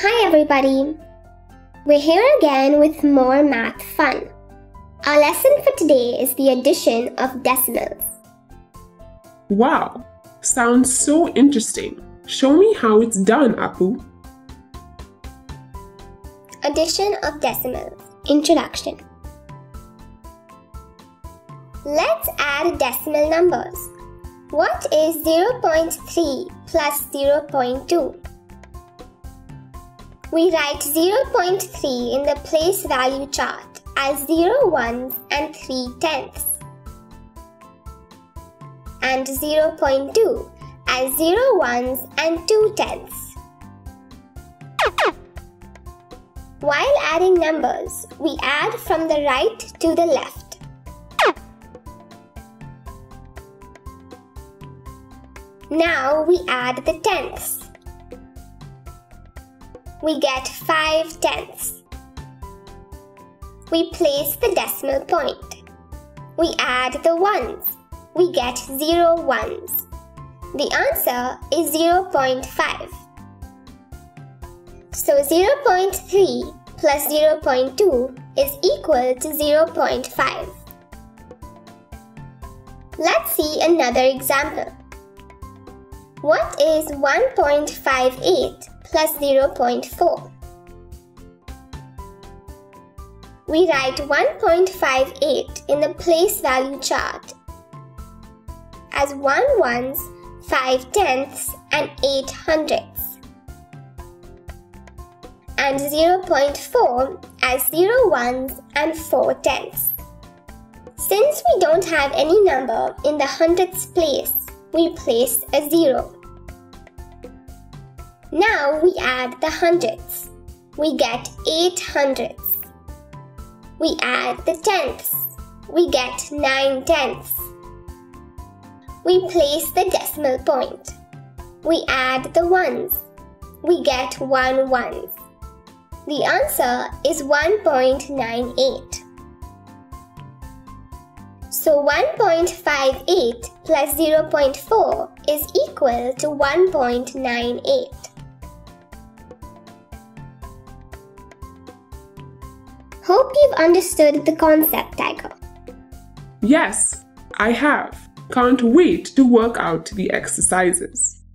Hi everybody! We're here again with more math fun. Our lesson for today is the addition of decimals. Wow! Sounds so interesting. Show me how it's done, Apu. Addition of decimals. Introduction. Let's add decimal numbers. What is 0.3 plus 0.2? We write 0.3 in the place value chart as 0 ones and 3 tenths and 0.2 as 0 ones and 2 tenths. While adding numbers, we add from the right to the left. Now we add the tenths. We get 5 tenths. We place the decimal point. We add the ones. We get 0 ones. The answer is 0.5. So 0.3 plus 0.2 is equal to 0.5. Let's see another example. What is 1.58 plus 0.4? We write 1.58 in the place value chart as 1 ones, 5 tenths and 8 hundredths and 0.4 as 0 ones and 4 tenths. Since we don't have any number in the hundredths place, we place a 0. Now we add the hundredths. We get 8 hundredths. We add the tenths. We get 9 tenths. We place the decimal point. We add the ones. We get 1 ones. The answer is 1.98. So 1.58 plus 0.4 is equal to 1.98. Hope you've understood the concept, Tiger. Yes, I have. Can't wait to work out the exercises.